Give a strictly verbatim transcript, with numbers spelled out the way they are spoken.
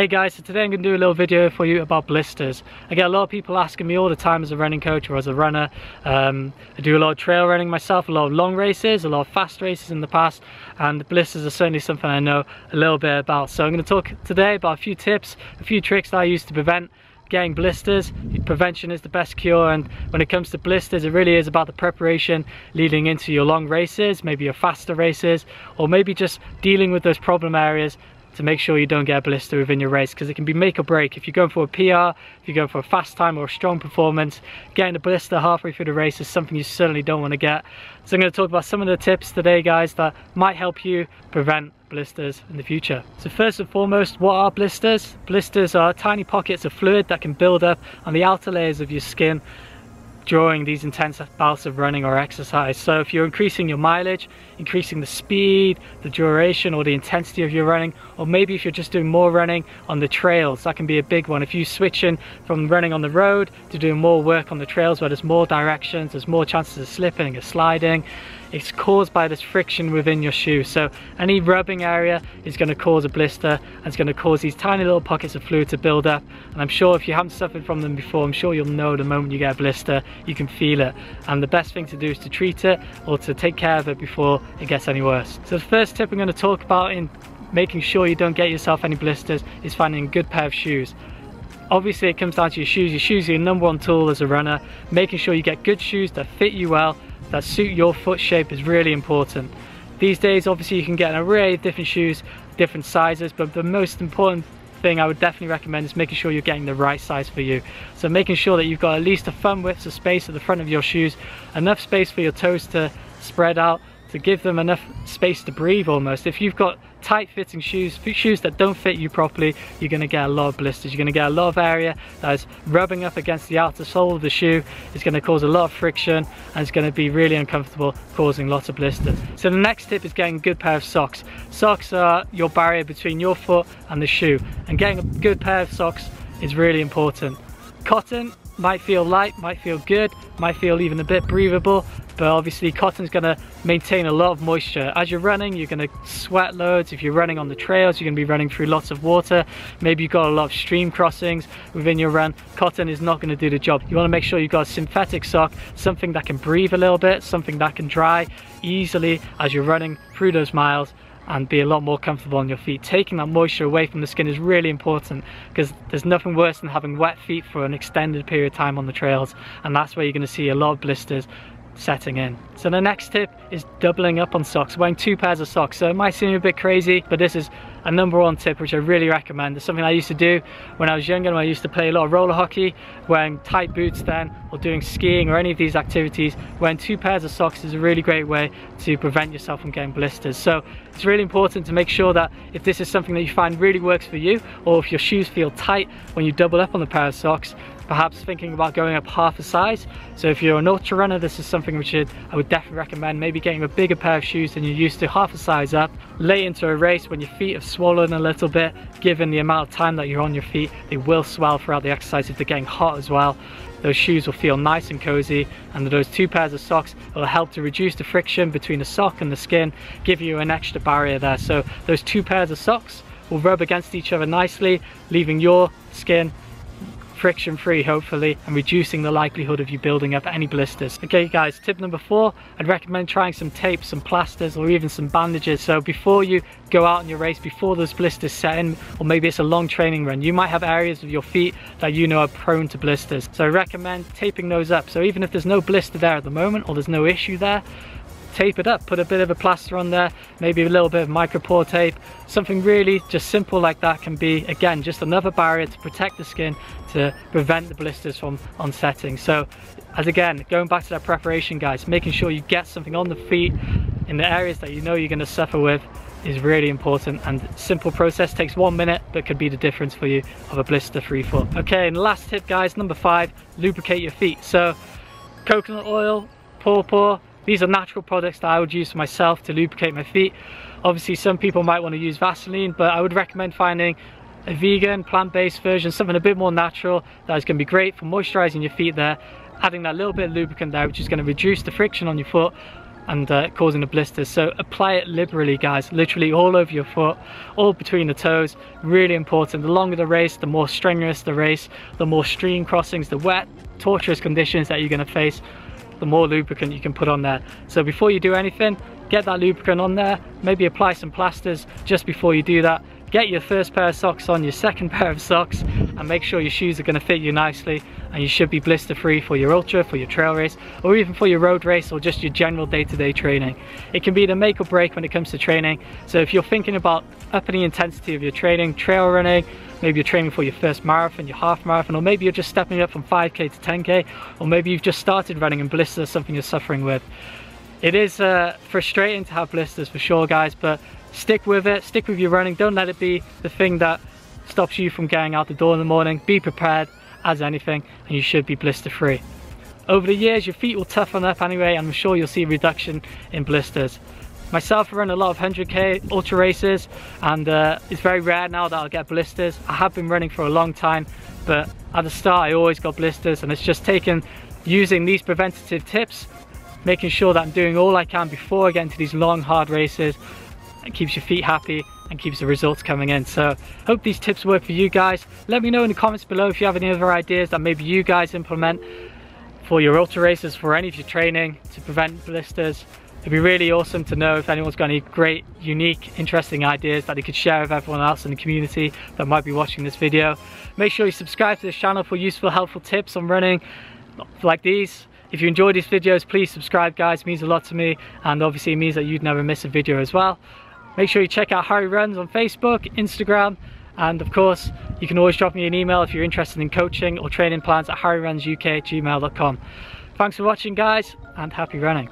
Hey guys, so today I'm going to do a little video for you about blisters. I get a lot of people asking me all the time as a running coach or as a runner. Um, I do a lot of trail running myself, a lot of long races, a lot of fast races in the past, and blisters are certainly something I know a little bit about. So I'm going to talk today about a few tips, a few tricks that I use to prevent getting blisters. Prevention is the best cure, and when it comes to blisters it really is about the preparation leading into your long races, maybe your faster races, or maybe just dealing with those problem areas to make sure you don't get a blister within your race, because it can be make or break. If you're going for a P R, if you're going for a fast time or a strong performance, getting a blister halfway through the race is something you certainly don't want to get. So I'm going to talk about some of the tips today, guys, that might help you prevent blisters in the future. So first and foremost, what are blisters? Blisters are tiny pockets of fluid that can build up on the outer layers of your skin during these intense bouts of running or exercise. So if you're increasing your mileage, increasing the speed, the duration or the intensity of your running, or maybe if you're just doing more running on the trails, that can be a big one. If you switch in from running on the road to doing more work on the trails where there's more directions, there's more chances of slipping or sliding, it's caused by this friction within your shoe. So any rubbing area is going to cause a blister, and it's going to cause these tiny little pockets of fluid to build up. And I'm sure if you haven't suffered from them before, I'm sure you'll know the moment you get a blister, you can feel it. And the best thing to do is to treat it or to take care of it before it gets any worse. So the first tip I'm going to talk about in making sure you don't get yourself any blisters is finding a good pair of shoes. Obviously it comes down to your shoes. Your shoes are your number one tool as a runner. Making sure you get good shoes that fit you well, that suit your foot shape, is really important. These days obviously you can get an array of different shoes, different sizes, but the most important thing I would definitely recommend is making sure you're getting the right size for you. So making sure that you've got at least a thumb width of space at the front of your shoes, enough space for your toes to spread out, to give them enough space to breathe almost. If you've got tight fitting shoes, shoes that don't fit you properly, you're going to get a lot of blisters. You're going to get a lot of area that is rubbing up against the outer sole of the shoe. It's going to cause a lot of friction and it's going to be really uncomfortable, causing lots of blisters. So the next tip is getting a good pair of socks. Socks are your barrier between your foot and the shoe, and getting a good pair of socks is really important. Cotton might feel light, might feel good, might feel even a bit breathable, but obviously cotton's going to maintain a lot of moisture. As you're running, you're going to sweat loads. If you're running on the trails, you're going to be running through lots of water. Maybe you've got a lot of stream crossings within your run. Cotton is not going to do the job. You want to make sure you've got a synthetic sock, something that can breathe a little bit, something that can dry easily as you're running through those miles and be a lot more comfortable on your feet. Taking that moisture away from the skin is really important, because there's nothing worse than having wet feet for an extended period of time on the trails, and that's where you're going to see a lot of blisters setting in. So the next tip is doubling up on socks, wearing two pairs of socks. So it might seem a bit crazy, but this is a number one tip which I really recommend. It's something I used to do when I was younger, and I used to play a lot of roller hockey, wearing tight boots then, or doing skiing or any of these activities. Wearing two pairs of socks is a really great way to prevent yourself from getting blisters. So it's really important to make sure that if this is something that you find really works for you, or if your shoes feel tight when you double up on the pair of socks, perhaps thinking about going up half a size. So if you're an ultra runner, this is something which I would definitely recommend, maybe getting a bigger pair of shoes than you're used to, half a size up. Late into a race, when your feet have swollen a little bit, given the amount of time that you're on your feet, they will swell throughout the exercise if they're getting hot as well. Those shoes will feel nice and cozy, and those two pairs of socks will help to reduce the friction between the sock and the skin, give you an extra barrier there. So those two pairs of socks will rub against each other nicely, leaving your skin friction free hopefully, and reducing the likelihood of you building up any blisters. Okay guys, tip number four, I'd recommend trying some tape, some plasters, or even some bandages. So before you go out in your race, before those blisters set in, or maybe it's a long training run, you might have areas of your feet that you know are prone to blisters. So I recommend taping those up. So even if there's no blister there at the moment, or there's no issue there, tape it up, put a bit of a plaster on there, maybe a little bit of micropore tape, something really just simple like that can be, again, just another barrier to protect the skin, to prevent the blisters from onsetting. So as again, going back to that preparation, guys, making sure you get something on the feet in the areas that you know you're going to suffer with is really important, and simple process, takes one minute, but could be the difference for you of a blister free foot. Okay, and last tip guys, number five, lubricate your feet. So coconut oil, pawpaw, these are natural products that I would use myself to lubricate my feet. Obviously some people might want to use Vaseline, but I would recommend finding a vegan, plant-based version, something a bit more natural that is going to be great for moisturizing your feet there, adding that little bit of lubricant there, which is going to reduce the friction on your foot, and uh, causing the blisters. So apply it liberally, guys, literally all over your foot, all between the toes. Really important. The longer the race, the more strenuous the race, the more stream crossings, the wet, torturous conditions that you're going to face, the more lubricant you can put on there. So before you do anything, get that lubricant on there, maybe apply some plasters just before you do that. Get your first pair of socks on, your second pair of socks, and make sure your shoes are going to fit you nicely, and you should be blister free for your ultra, for your trail race, or even for your road race, or just your general day-to-day training. It can be the make or break when it comes to training. So if you're thinking about upping the intensity of your training, trail running, maybe you're training for your first marathon, your half marathon, or maybe you're just stepping up from five K to ten K, or maybe you've just started running and blisters is something you're suffering with. It is uh, frustrating to have blisters for sure, guys, but stick with it, stick with your running. Don't let it be the thing that stops you from getting out the door in the morning. Be prepared as anything, and you should be blister free. Over the years, your feet will toughen up anyway, and I'm sure you'll see a reduction in blisters. Myself, I run a lot of one hundred K ultra races, and uh, it's very rare now that I'll get blisters. I have been running for a long time, but at the start I always got blisters, and it's just taken using these preventative tips, making sure that I'm doing all I can before I get into these long hard races. It keeps your feet happy and keeps the results coming in. So hope these tips work for you guys. Let me know in the comments below if you have any other ideas that maybe you guys implement for your ultra races, for any of your training to prevent blisters. It'd be really awesome to know if anyone's got any great, unique, interesting ideas that they could share with everyone else in the community that might be watching this video. Make sure you subscribe to this channel for useful, helpful tips on running like these. If you enjoy these videos, please subscribe, guys. It means a lot to me, and obviously it means that you'd never miss a video as well. Make sure you check out Harry Runs on Facebook, Instagram, and of course, you can always drop me an email if you're interested in coaching or training plans at harry runs U K at gmail dot com. Thanks for watching, guys, and happy running.